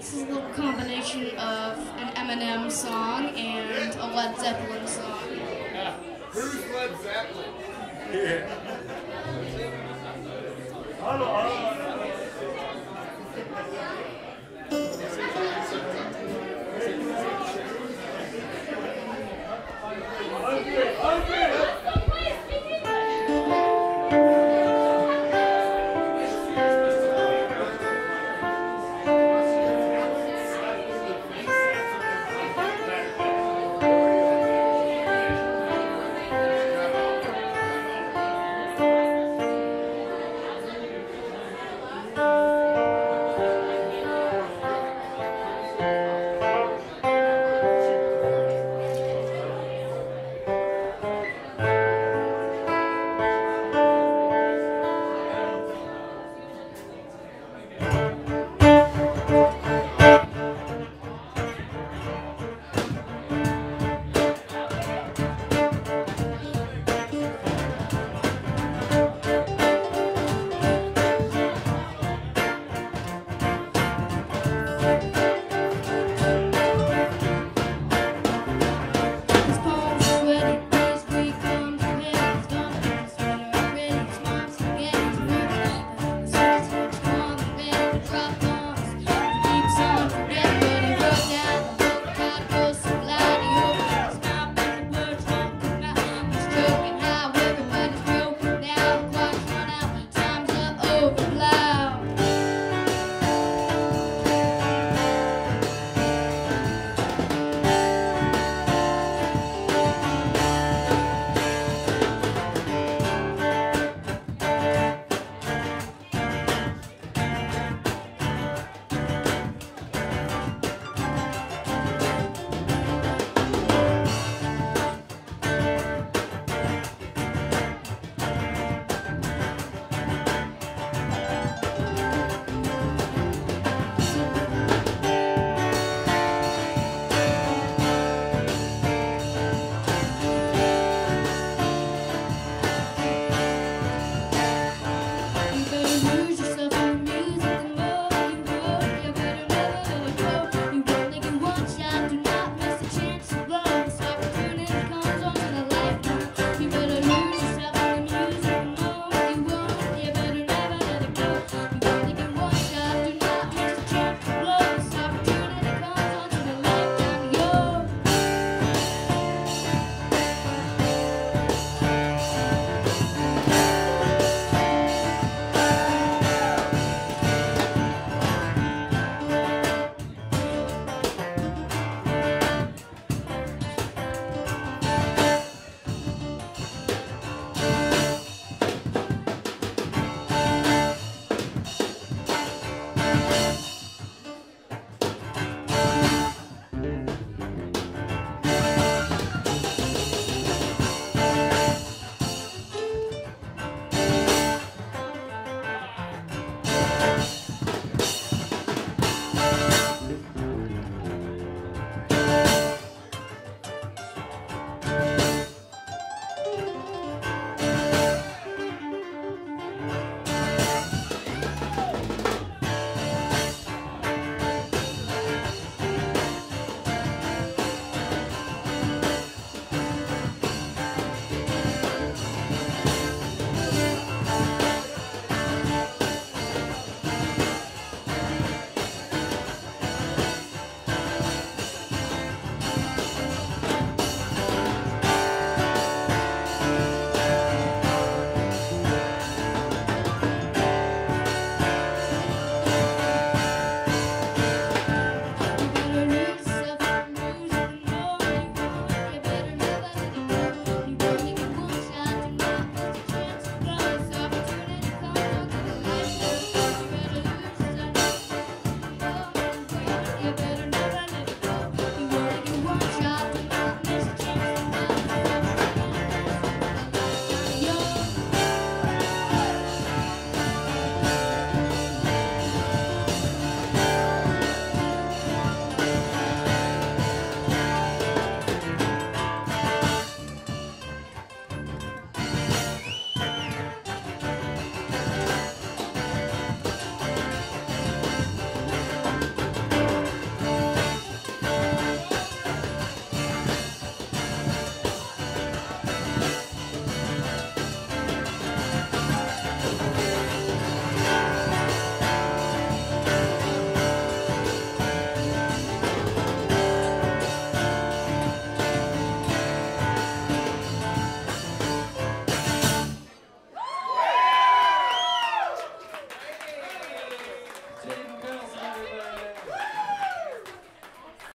This is a little combination of an Eminem song and a Led Zeppelin song. Yeah. Who's Led Zeppelin? Yeah.